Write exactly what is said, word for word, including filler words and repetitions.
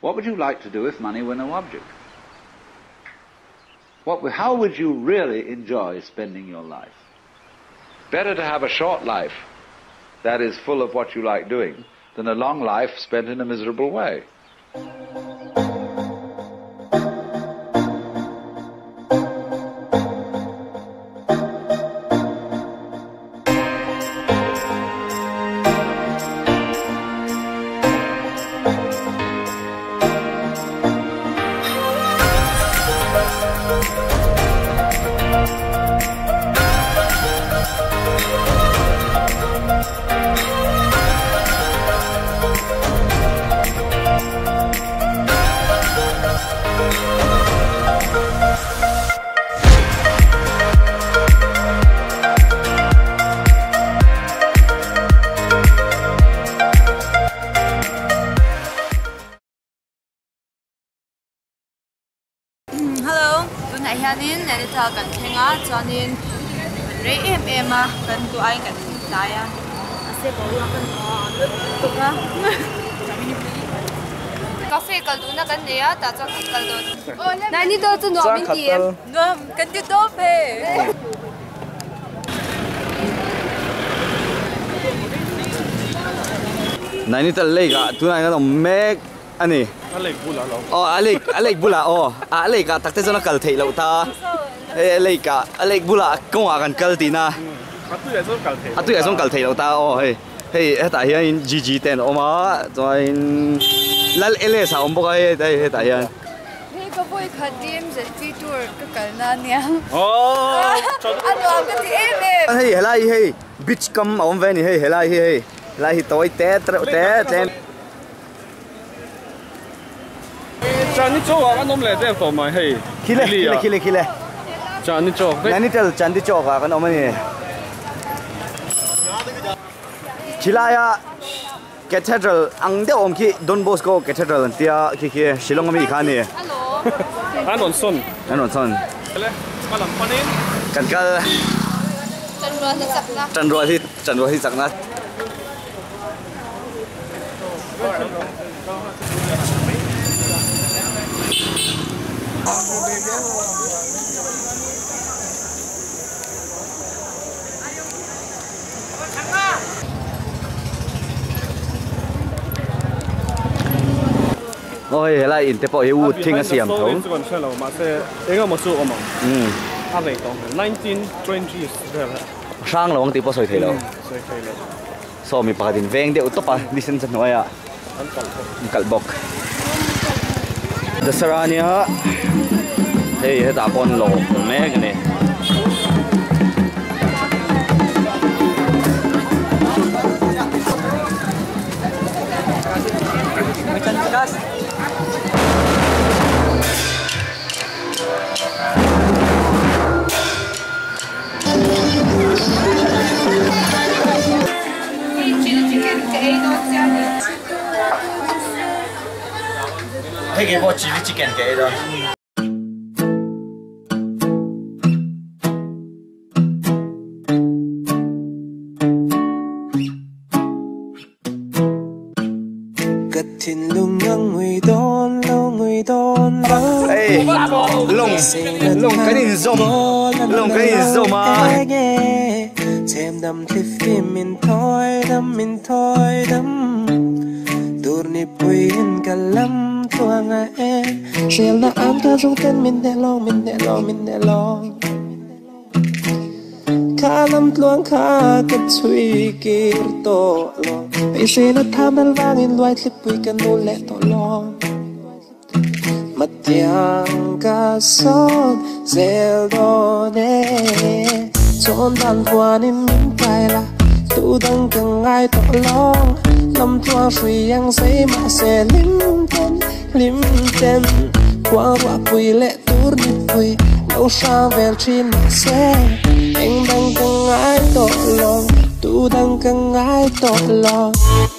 What would you like to do if money were no object? What, how would you really enjoy spending your life? Better to have a short life that is full of what you like doing than a long life spent in a miserable way. Editor cần khen á cho nên rễ em em à cần tụi anh cần tài à sẽ có luôn cần có tụi á cà phê cần tụi nó cần gì á ta cho cần tụi này đi đâu cho nó mình kiếm nó cần đi đâu về này đi tận lấy cả tụi này nó làm mẹ anh ấy Alec bula lo. Oh Alec Alec bula oh Alec à, takte zona kal thei lo ta. Alec à Alec bula công an kal ti na. Atu ya zon kal thei. Atu ya zon kal thei lo ta oh hey hey heta hian in G G ten oma join lal ele sa ombo kai dai heta hian. Hey ko boy khatim zeti tour ka kalna nia. Oh. Anu am ka ti em em. Hey helai hey bitch come om ve ni hey helai hey helai toy te te ten. Chán đi chọc à, con nôm lệ thế phổ mày hay. Khi lệ, khi lệ, khi lệ, khi lệ. Chán đi chọc. Này đi chơi, chán đi chọc à, con nôm này. Chỉ là à, Cathedral, anh đeo ông khi Don Bosco Cathedral, tia khi khi, Shillong mới đi khán này. Anh Ron Son, anh Ron Son. Cần cái. Trần Rua thì Trần Rua thì sặc nát. Ôi là in tế bỏ hữu thinh siam thống. Sang lòng tế bỏ soi thầy lòng. So mi bà đình vang đeo tóc à đi sinh dân hoa ạ. Cậu bọc. The Sarania. Hey, hết à con lò mẹ cái này. Hey, give us chili chicken, get it. Long cái gì zoom, long cái gì zoom à? Thêm đâm thì phim mình thôi, đâm mình thôi đâm. Đồn đi quên cả lắm, thua ngay em. Sẽ là anh cả trong tên mình để lo, mình để lo, mình để lo. Cả lắm loáng cả cái suy nghĩ tổ lo. Bây giờ là tham ăn vang in loài thì bùi cả nô lệ tổ lo. Matiang kasod zeldone, son tan tuanin min kaila, tu dang keng ai to long, lam tua sui yang say ma se lim ten lim ten, qua qua pui le tur ni pui, đâu sa vel chin ma se, eng dang keng ai to long, tu dang keng ai to long.